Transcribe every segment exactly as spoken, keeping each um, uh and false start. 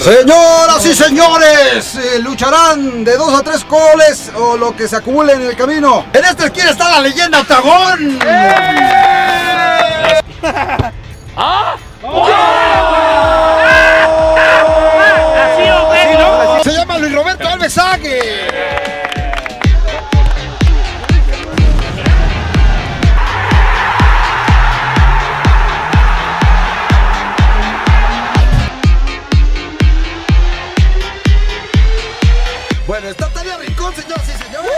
Señoras y señores, eh, lucharán de dos a tres goles o lo que se acumule en el camino. En este esquina está la leyenda Tagón. ¡Ah! Se llama Luis Roberto Alves Zague. Bueno, está Tania Rincón, señoras y señores.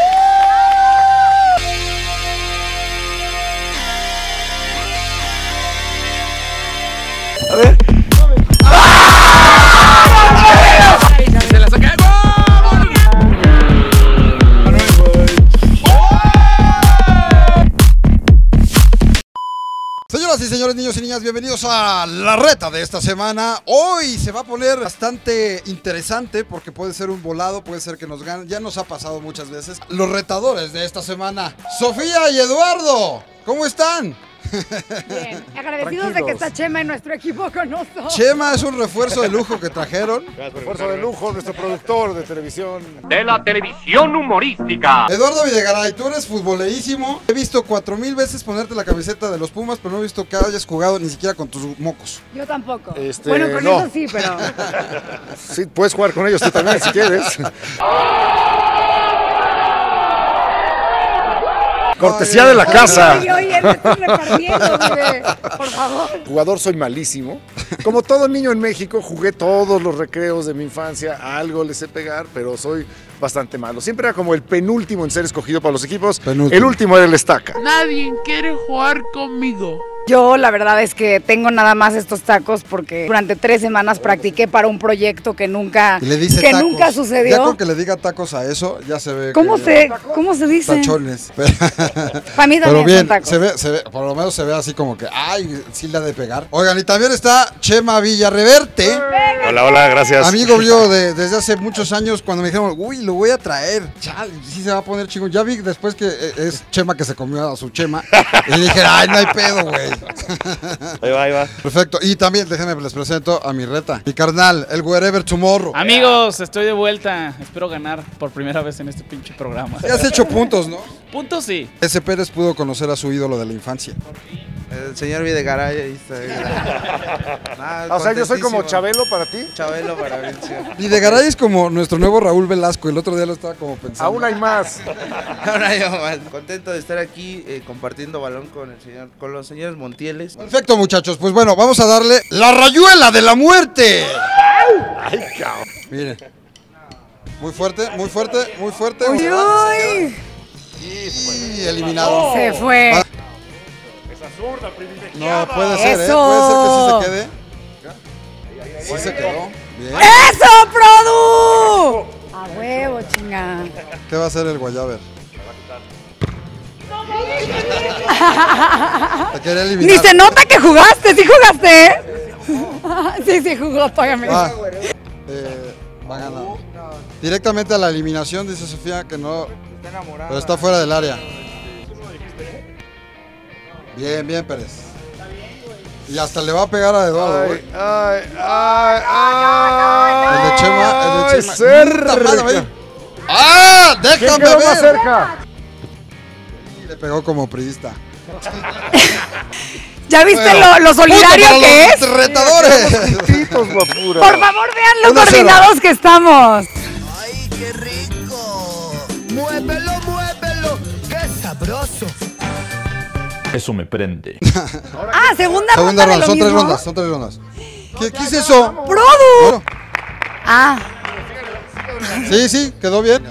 ¡Uh! A ver. Señoras y señores, niños y niñas, bienvenidos a la reta de esta semana. Hoy se va a poner bastante interesante porque puede ser un volado, puede ser que nos ganen. Ya nos ha pasado muchas veces. Los retadores de esta semana, Sofía y Eduardo, ¿cómo están? Bien, agradecidos de que está Chema en nuestro equipo con nosotros. Chema es un refuerzo de lujo que trajeron. Refuerzo de lujo, nuestro productor de televisión. De la televisión humorística. Eduardo Videgaray, tú eres futbolerísimo. He visto cuatro mil veces ponerte la camiseta de los Pumas, pero no he visto que hayas jugado ni siquiera con tus mocos. Yo tampoco. Este, bueno, con no. eso sí, pero... Sí, puedes jugar con ellos tú también si quieres. Cortesía de la casa. Oye, oye, me estás repartiendo, bebé. Por favor. Jugador soy malísimo. Como todo niño en México, jugué todos los recreos de mi infancia. A algo le sé pegar, pero soy bastante malo. Siempre era como el penúltimo en ser escogido para los equipos. Penúltimo. El último era el estaca. Nadie quiere jugar conmigo. Yo la verdad es que tengo nada más estos tacos porque durante tres semanas practiqué para un proyecto que nunca, le dice que tacos. nunca sucedió. Ya con que le diga tacos a eso, ya se ve. ¿Cómo, que se, ¿cómo se dice? Tachones. Para mí también Pero bien, son tacos. Se ve, se ve, por lo menos se ve así como que, ay, sí la de pegar. Oigan, y también está Chema Villa Reverte. Hola, hola, gracias. Amigo mío de, desde hace muchos años cuando me dijeron, uy, lo voy a traer. Chal, sí se va a poner chingón. Ya vi después que es Chema que se comió a su Chema. Y dije, ay, no hay pedo, güey. Ahí va, ahí va. Perfecto. Y también déjenme les presento a mi reta, mi carnal, el Werever Tumorro. Amigos, estoy de vuelta. Espero ganar por primera vez en este pinche programa. Ya has hecho puntos, ¿no? Puntos sí. Ese Pérez pudo conocer a su ídolo de la infancia. El señor Videgaray, ahí está. O sea, yo soy como Chabelo para ti. Chabelo para mí. Videgaray es como nuestro nuevo Raúl Velasco. El otro día lo estaba como pensando. Aún hay más. Aún hay más. Contento de estar aquí eh, compartiendo balón con el señor, con los señores Montieles. Perfecto, muchachos. Pues bueno, vamos a darle la rayuela de la muerte. Ay, cabrón. Mire. Muy fuerte, muy fuerte, muy fuerte. Uy. Y eliminado. Se fue. Ah. Zurda, privilegiada. No, puede ser, ¿eh? Puede ser que sí se quede. Sí se quedó. Bien. ¡Eso, Produ! A huevo, chinga. ¿Qué va a hacer el Guayaber? Ni se nota que jugaste, sí jugaste, ¿eh? Sí, sí jugó, págame. Ah, eh, va a ganar. Directamente a la eliminación, dice Sofía que no. Está enamorada. Pero está fuera del área. Bien, bien, Pérez. Y hasta le va a pegar a Eduardo, güey. Ay, ay, ay. El de Chema, el de Chema. Cerca. ¡Ah! ¡Déjame ver! Más cerca. Y le pegó como priista. ¿Ya viste bueno, lo, lo solidario que es? ¡Retadores! Por favor, vean los coordinados que estamos. ¡Ay, qué rico! ¡Muévelo, muévelo! ¡Qué sabroso! Eso me prende. Ah, segunda, segunda ronda, ronda. Son tres rondas, son tres rondas. ¿Qué, ¿qué es eso? ¡Produ! Ah. Sí, sí, quedó bien.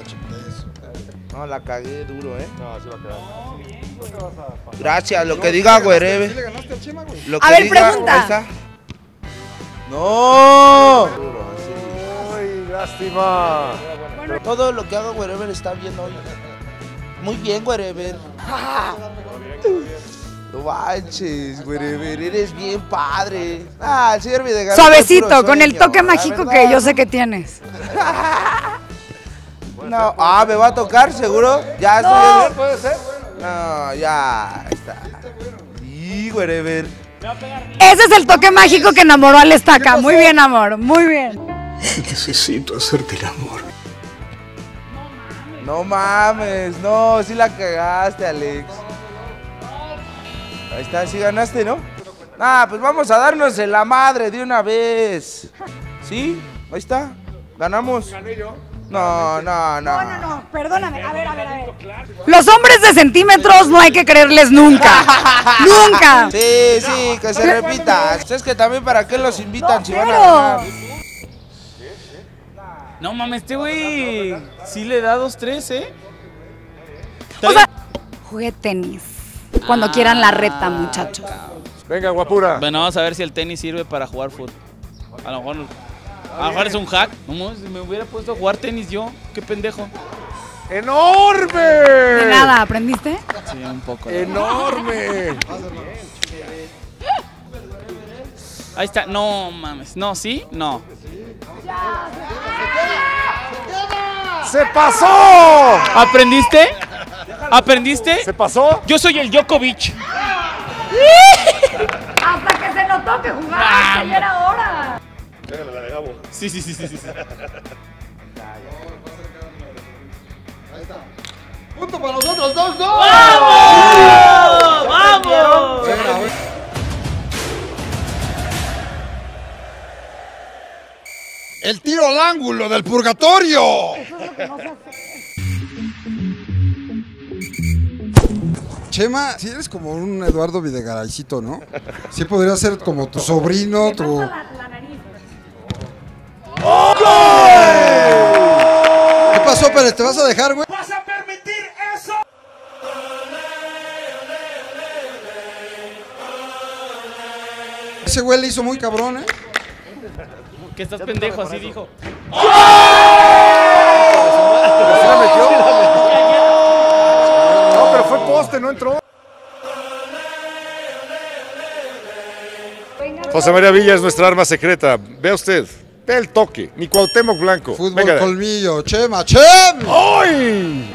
No, la cagué duro, ¿eh? No, así va a quedar. Gracias, lo que diga, güey, Rebe. A ver, pregunta. No. Ay, lástima. Todo lo que haga Werever está bien hoy. Muy bien, Werever. No manches, Werever, eres bien padre. Ah, el señor Videgaray. Suavecito, con el toque mágico que yo sé que tienes. No, ah, ¿me va a tocar, seguro? Ya, no. Estoy... ¿Puede ser? No, ya está. Sí, Werever. Ese es el toque mágico que enamoró al estaca. Muy bien, amor, muy bien. Necesito hacerte el amor. No mames, no, sí la cagaste, Alex. Ahí está, sí ganaste, ¿no? Ah, pues vamos a darnos en la madre de una vez. ¿Sí? Ahí está, ganamos. ¿Gané yo? No, no, no. No, no, no, perdóname. A ver, a ver, a ver. Los hombres de centímetros no hay que creerles nunca. ¡Nunca! Sí, sí, que se repita. Es que también para qué los invitan si van a ganar. No mames, este güey sí le da dos, tres, ¿eh? O sea, jugué tenis. Cuando quieran la reta, muchachos. Venga, guapura. Bueno, vamos a ver si el tenis sirve para jugar fútbol. A lo mejor, a lo mejor es un hack. No, me hubiera puesto a jugar tenis yo. Qué pendejo. ¡Enorme! De nada, ¿aprendiste? Sí, un poco. ¡Enorme! Ahí está. No mames. No, ¿sí? No. Ya. ¡Se pasó! ¿Aprendiste? ¿Aprendiste? ¿Se pasó? Yo soy el Djokovic. Hasta que se notó que jugaba, que ya era hora. Pégale, dale, Gabo. Sí, sí, sí, sí, sí. Ahí está. ¡Punto para nosotros! ¡Dos, dos! ¡Vamos! ¡Vamos! ¡El tiro al ángulo del purgatorio! Eso es lo que no se hace. Chema, si sí eres como un Eduardo Videgaraycito, ¿no? Sí podría ser como tu sobrino, tu... Me pasa la, la nariz. ¡Oh! ¡Gol! ¿Qué pasó, Pérez? ¿Te vas a dejar, güey? ¿Vas a permitir eso? Ese güey le hizo muy cabrón, ¿eh? Que estás pendejo, así dijo. ¡Oh! ¿Sí la metió? No, pero fue poste, no entró. José María Villa es nuestra arma secreta. Vea usted, ve el toque, ni Cuauhtémoc Blanco. Fútbol, venga, colmillo, Chema, Chem. ¡Ay!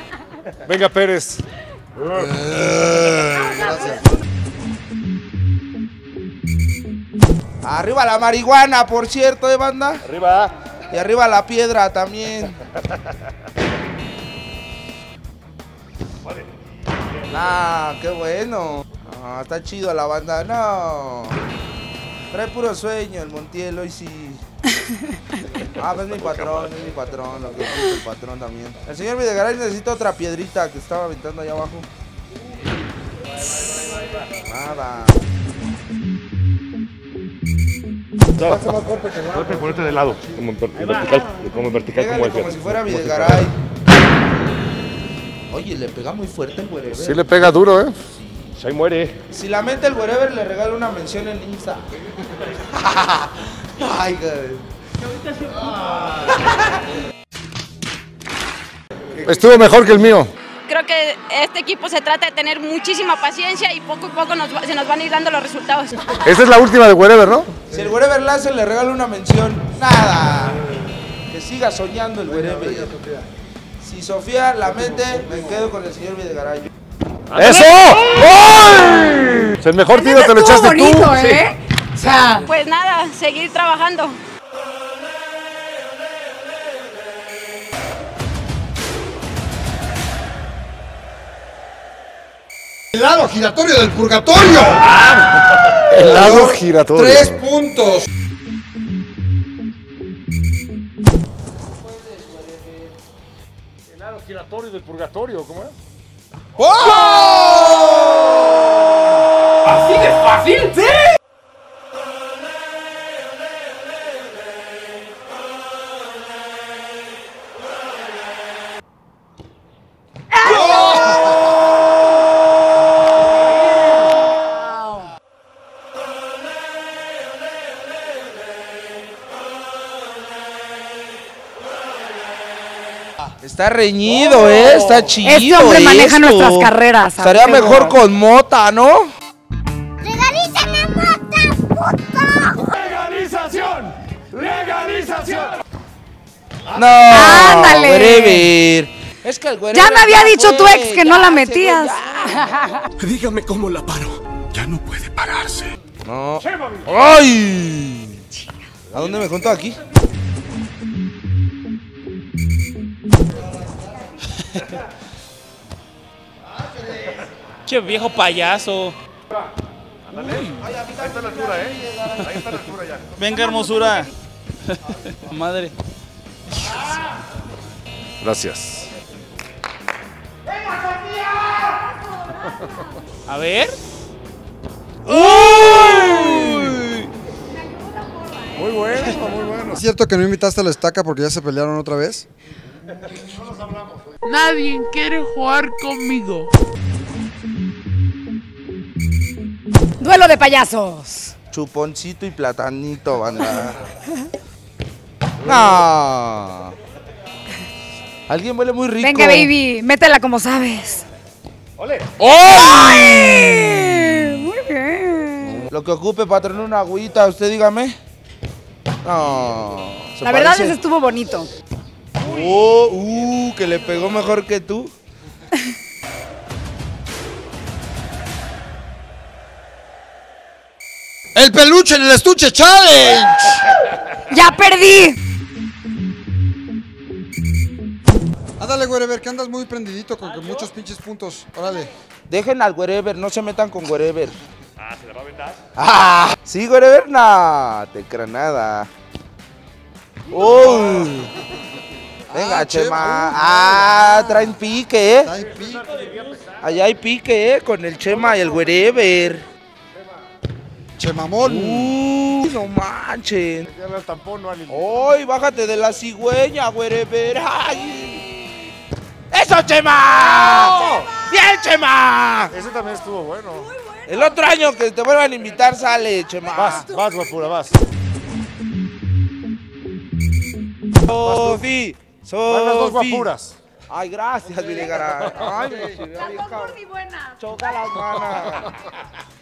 Venga, Pérez. Eh, gracias. Arriba la marihuana, por cierto, ¿eh, banda? Arriba. Y arriba la piedra también. Vale. Ah, qué bueno. Ah, está chido la banda. No. Trae puro sueño el Montiel, hoy sí. Ah, pues es mi patrón, es mi patrón. Lo que es el patrón también. El señor Videgaray necesita otra piedrita que estaba aventando allá abajo. Nada. No, puedes ponerte de lado, como en vertical, como en vertical, como el como si fuera Videgaray. Oye, le pega muy fuerte el Werever. Sí le pega duro, ¿eh? Sí. Ahí muere. Si la mete el Werever, le regalo una mención en Insta. Ay, güey. Estuvo mejor que el mío. Creo que este equipo se trata de tener muchísima paciencia y poco a poco nos, se nos van a ir dando los resultados. Esta es la última de Werever, ¿no? Si el Werever la hace, le regalo una mención. Nada. Que siga soñando el Werever. Si Sofía la mete, me quedo con el señor Videgaray. ¡Eso! ¡Gol! El mejor tiro te lo echaste bonito, tú. ¿Eh? Sí. O sea, pues nada, seguir trabajando. El lado giratorio del purgatorio. ¡Ah! El lado giratorio. Tres puntos. El lado giratorio del purgatorio, ¿cómo es? ¡Oh! ¿Así de fácil? ¡Sí! Está reñido, oh, ¿eh? Está chido. Este hombre maneja esto. Nuestras carreras. Estaría mejor con mota, ¿no? ¡Legalízame mota, puto! ¡Legalización! ¡Legalización! ¡No! ¡Ándale! Werever. Es que el Werever ya me había dicho tu ex que ya, no la metías. Se, dígame cómo la paro. Ya no puede pararse. No. ¡Ay! ¿A dónde me contó aquí? Che, viejo payaso. Ándale. Ahí está la altura, ¿eh? Ahí está la altura ya. Venga, hermosura. Madre. Gracias. A ver. ¡Uy! Muy bueno, muy bueno. ¿Es cierto que no invitaste a la estaca porque ya se pelearon otra vez? No nos hablamos. Nadie quiere jugar conmigo. Duelo de payasos. Chuponcito y platanito, banda. No. Alguien huele muy rico. Venga, baby, métela como sabes. ¡Ole! ¡Ay! Muy bien. Lo que ocupe para tener una agüita, usted dígame. No. La verdad es que estuvo bonito. Oh, uh, que le pegó mejor que tú. ¡El peluche en el estuche challenge! ¡Ya perdí! Ándale, Werever, que andas muy prendidito con que muchos pinches puntos. Órale. Dejen al Werever, no se metan con Werever. Ah, ¿se la va a aventar? ¡Ah! Sí, Werever, no, te cranada. ¡Oh! Venga, ah, Chema. Chema. Ah, traen pique, ¿eh? Traen pique. Allá hay pique, ¿eh? Con el Chema y el Werever. Chemamol. Uh, no manchen. ¡Ay, bájate de la cigüeña, Werever! ¡Ay! ¡Eso, Chema! ¡No! ¡Bien, Chema! Ese también estuvo bueno. Muy bueno. El otro año que te vuelvan a invitar sale, Chema. Vas, vas, guapura, vas. Sofi. Van las dos guapuras. Ay, gracias, Videgaray. Ay, las dos gordibuenas. Choca las manos.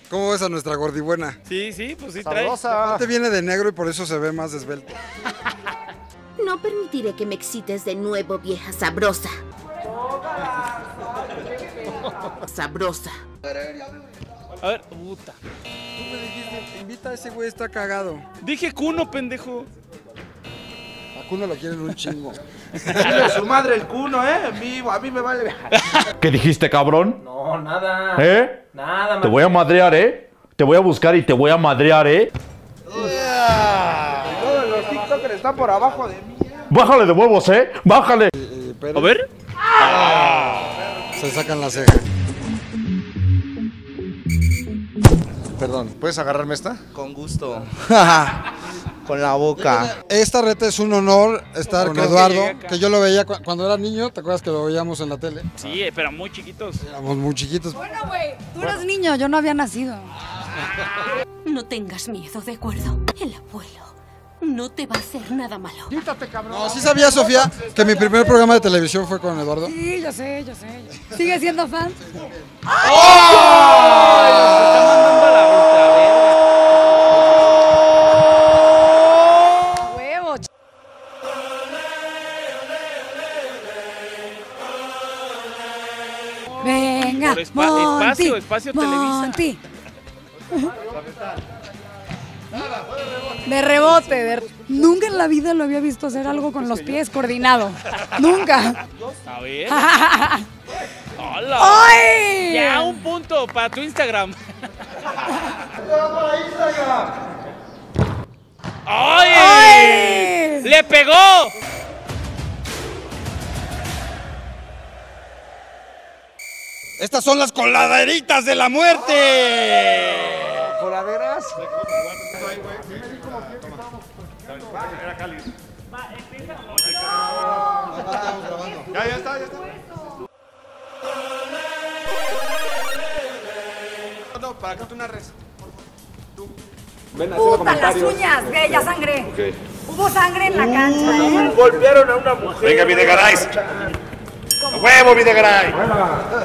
¿Cómo ves a nuestra gordibuena? Sí, sí, pues sí trae. Te viene de negro y por eso se ve más esbelta. No permitiré que me excites de nuevo, vieja sabrosa. Sabrosa. A ver, puta. Tú me dijiste, invita a ese güey, está cagado. Dije cuno, pendejo. Cuno lo quieren un chingo. Dile su madre el cuno, ¿eh? Vivo, a mí me vale. ¿Qué dijiste, cabrón? No, nada. ¿Eh? Nada, madre. Te voy a madrear, ¿eh? Te voy a buscar y te voy a madrear, ¿eh? Yeah. Todos los TikTokers están por abajo de mí. Bájale de huevos, ¿eh? Bájale. Eh, eh, pero... A ver. Ah. Se sacan las cejas. Perdón, ¿puedes agarrarme esta? Con gusto. Con la boca. Esta reta es un honor estar con Eduardo, que yo lo veía cu cuando era niño, ¿te acuerdas que lo veíamos en la tele? Sí, pero muy chiquitos. Éramos muy chiquitos. Bueno, güey, tú eras niño, yo no había nacido. No tengas miedo, ¿de acuerdo? El abuelo no te va a hacer nada malo. Quítate, cabrón. No, sí sabía, Sofía, que mi primer programa de televisión fue con Eduardo. Sí, yo sé, yo sé. Yo... ¿Sigue siendo fan? ¡Ay! ¡Oh! Venga, por espa Monty, espacio, espacio Monty. Televisa. De rebote, de... Nunca en la vida lo había visto hacer algo con los pies coordinado. Nunca. A ver. ¡Hola! ¡Ay! Ya, un punto para tu Instagram. ¡Ay! ¡Ay! ¡Le pegó! Estas son las coladeritas de la muerte. ¿Coladeras? Era cáliz. Va, empieza. Ya, ya está, ya está. No, para acá tú narres. Tú. Ven a hacer los comentarios. Puta, las uñas, bella sangre. Okay. Hubo sangre en la cancha. Uh, golpearon a una mujer. Venga, Videgaray. ¡A huevo, Videgaray!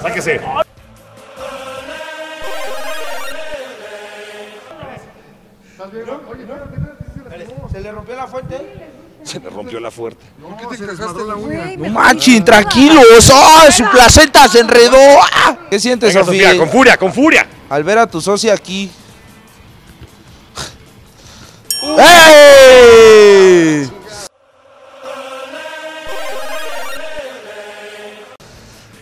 ¡Sáquese! ¿Se le rompió la fuente? Se le rompió la fuerte. ¿Por qué te cascaste la uña? ¡No manches, tranquilos! ¡Oh, su placenta se enredó! ¡Ah! ¿Qué sientes, venga, Sofía? Sofía? ¡Con furia, con furia! Al ver a tu socia aquí. Uh. ¡Ey!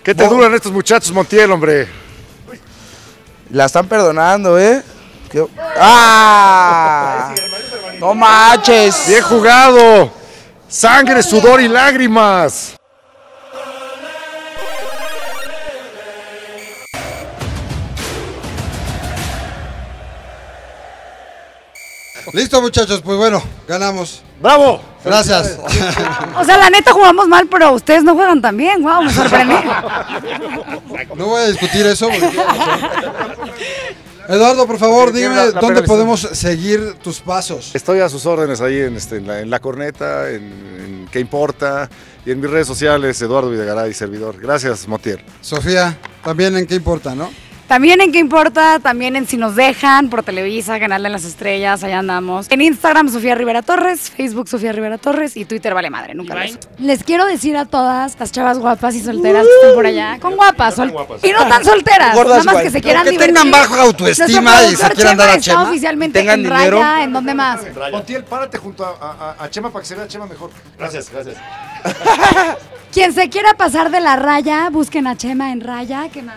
¿Qué te duran estos muchachos, Montiel, hombre? La están perdonando, ¿eh? ¿Qué? ¡Ah! ¡No manches! ¡Bien jugado! ¡Sangre, sudor y lágrimas! Listo, muchachos, pues bueno, ganamos. ¡Bravo! Gracias. O sea, la neta jugamos mal, pero ustedes no juegan tan bien. Wow, me sorprendí. No voy a discutir eso. Eduardo, por favor, dígame la, la dónde podemos seguir tus pasos. Estoy a sus órdenes ahí en, este, en, la, en La Corneta, en, en Qué Importa, y en mis redes sociales, Eduardo Videgaray, servidor. Gracias, Montiel. Sofía, también en Qué Importa, ¿no? También en Qué Importa, también en Si Nos Dejan, por Televisa, Canal de las Estrellas, allá andamos. En Instagram, Sofía Rivera Torres, Facebook, Sofía Rivera Torres, y Twitter, vale madre, nunca lo uso. Les quiero decir a todas las chavas guapas y solteras que están por allá, con guapas, no guapas y no tan solteras, gordas, nada más guay, que se quieran que divertir. Que tengan baja autoestima y se quieran Chema dar a Chema. Oficialmente tengan en dinero. Raya, ¿en dónde más? Montiel, párate junto a, a, a Chema para que se vea Chema mejor. Gracias, gracias. Quien se quiera pasar de la raya, busquen a Chema en Raya, ¿qué más?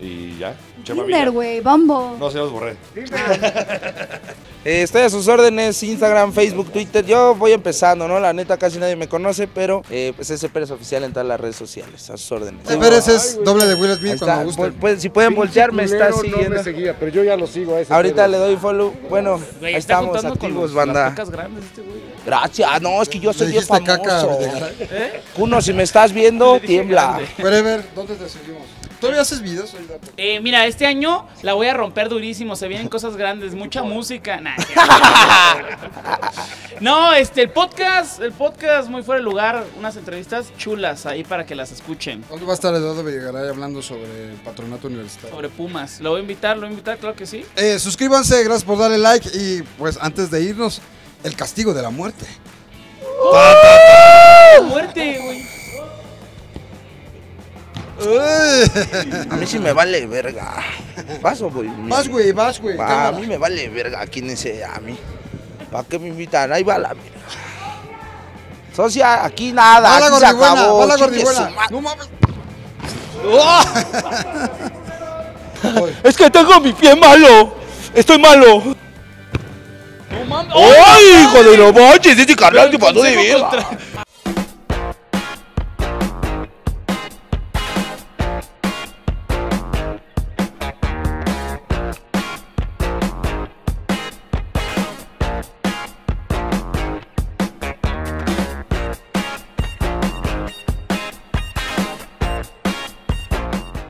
Y ya. Tinder, güey, Bumble. No se los borré. eh, estoy a sus órdenes, Instagram, Facebook, Twitter. Yo voy empezando, ¿no? La neta casi nadie me conoce, pero eh, pues ese Pérez oficial en todas las redes sociales, a sus órdenes. Ese Pérez es doble de Will Smith cuando guste. Pues, si pueden voltear, me está siguiendo. No me seguía, pero yo ya lo sigo a ese. Ahorita Pedro le doy follow. Bueno, wey, ahí estamos activos, banda. Grandes, este gracias. No, es que yo soy bien famoso. Caca, ¿eh? Cuno, si me estás viendo, tiembla. Werever, ¿dónde te seguimos? ¿Todavía haces videos? Eh, mira, este año la voy a romper durísimo, se vienen cosas grandes, mucha música. Nah, no, este, el podcast, el podcast muy fuera de lugar, unas entrevistas chulas ahí para que las escuchen. ¿Dónde va a estar Eduardo Videgaray hablando sobre el patronato universitario? Sobre Pumas, lo voy a invitar, lo voy a invitar, claro que sí. Eh, suscríbanse, gracias por darle like y pues antes de irnos, el castigo de la muerte. ¡Oh! Muerte, güey. A mí sí me vale verga. Vas, güey. Vas, güey, vas, güey. A mí me vale verga. ¿Quién es ese? A mí. ¿Para qué me invitan? Ahí va la verga. Socia, aquí nada. Va la gordibuena, va la gordibuena. No mames. Es que tengo mi pie malo. Estoy malo. No mames. ¡Ay, hijo de los boches! Este carnal te pasó de verga.